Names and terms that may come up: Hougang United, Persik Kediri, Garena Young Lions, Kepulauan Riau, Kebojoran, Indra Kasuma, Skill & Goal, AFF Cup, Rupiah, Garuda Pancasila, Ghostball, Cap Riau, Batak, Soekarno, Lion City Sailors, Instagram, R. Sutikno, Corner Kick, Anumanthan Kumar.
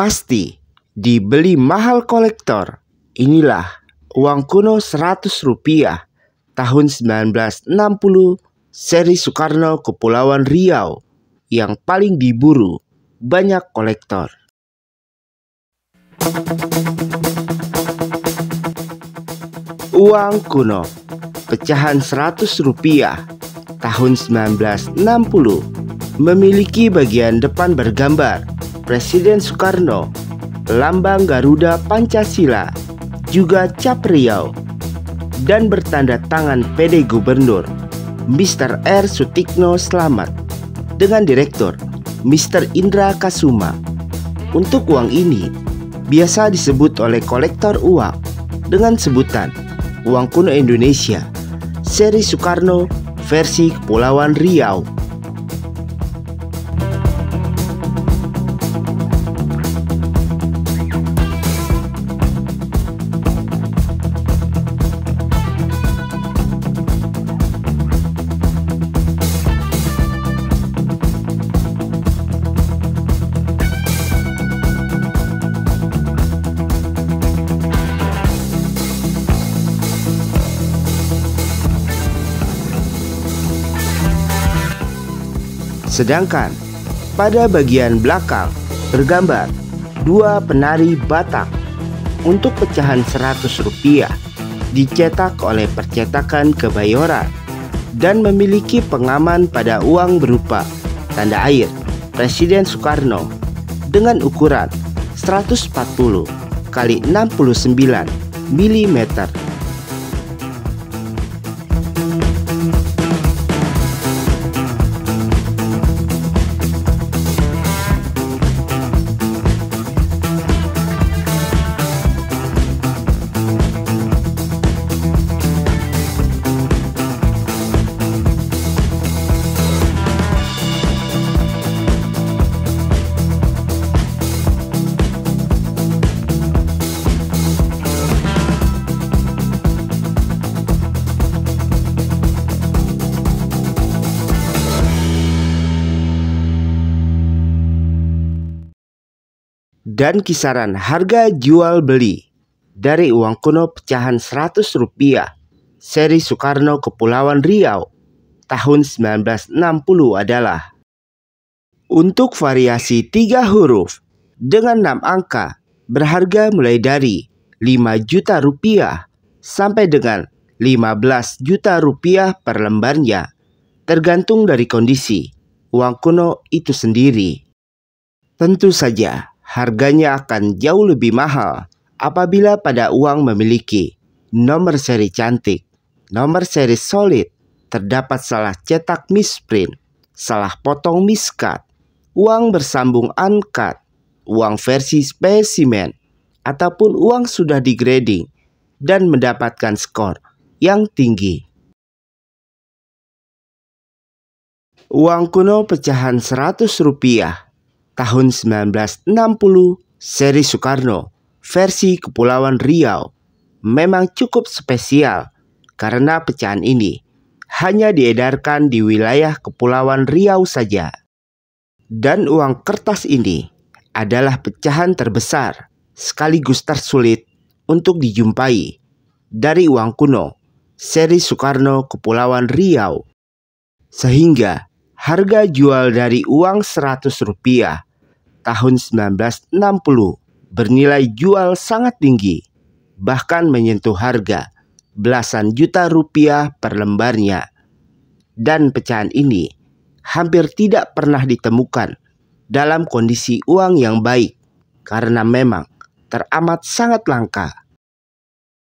pasti dibeli mahal kolektor. Inilah uang kuno Rp100 tahun 1960 seri Soekarno Kepulauan Riau yang paling diburu banyak kolektor. Uang kuno pecahan Rp100 tahun 1960 memiliki bagian depan bergambar Presiden Soekarno, lambang Garuda Pancasila, juga cap Riau, dan bertanda tangan PD Gubernur Mr. R. Sutikno Slamet dengan Direktur Mr. Indra Kasuma. Untuk uang ini biasa disebut oleh kolektor uang dengan sebutan uang kuno Indonesia seri Soekarno versi Kepulauan Riau. Sedangkan pada bagian belakang tergambar dua penari Batak. Untuk pecahan Rp100 dicetak oleh percetakan Kebojoran dan memiliki pengaman pada uang berupa tanda air Presiden Soekarno dengan ukuran 140 x 69 mm. Dan kisaran harga jual beli dari uang kuno pecahan Rp100 seri Soekarno Kepulauan Riau tahun 1960 adalah: untuk variasi 3 huruf dengan 6 angka berharga mulai dari Rp5 juta sampai dengan Rp15 juta per lembarnya, tergantung dari kondisi uang kuno itu sendiri. Tentu saja harganya akan jauh lebih mahal apabila pada uang memiliki nomor seri cantik, nomor seri solid, terdapat salah cetak misprint, salah potong miscut, uang bersambung uncut, uang versi spesimen, ataupun uang sudah digrading dan mendapatkan skor yang tinggi. Uang kuno pecahan Rp100 tahun 1960 seri Soekarno versi Kepulauan Riau memang cukup spesial karena pecahan ini hanya diedarkan di wilayah Kepulauan Riau saja. Dan uang kertas ini adalah pecahan terbesar sekaligus tersulit untuk dijumpai dari uang kuno seri Soekarno Kepulauan Riau. Sehingga harga jual dari uang Rp100 tahun 1960 bernilai jual sangat tinggi, bahkan menyentuh harga belasan juta rupiah per lembarnya. Dan pecahan ini hampir tidak pernah ditemukan dalam kondisi uang yang baik karena memang teramat sangat langka.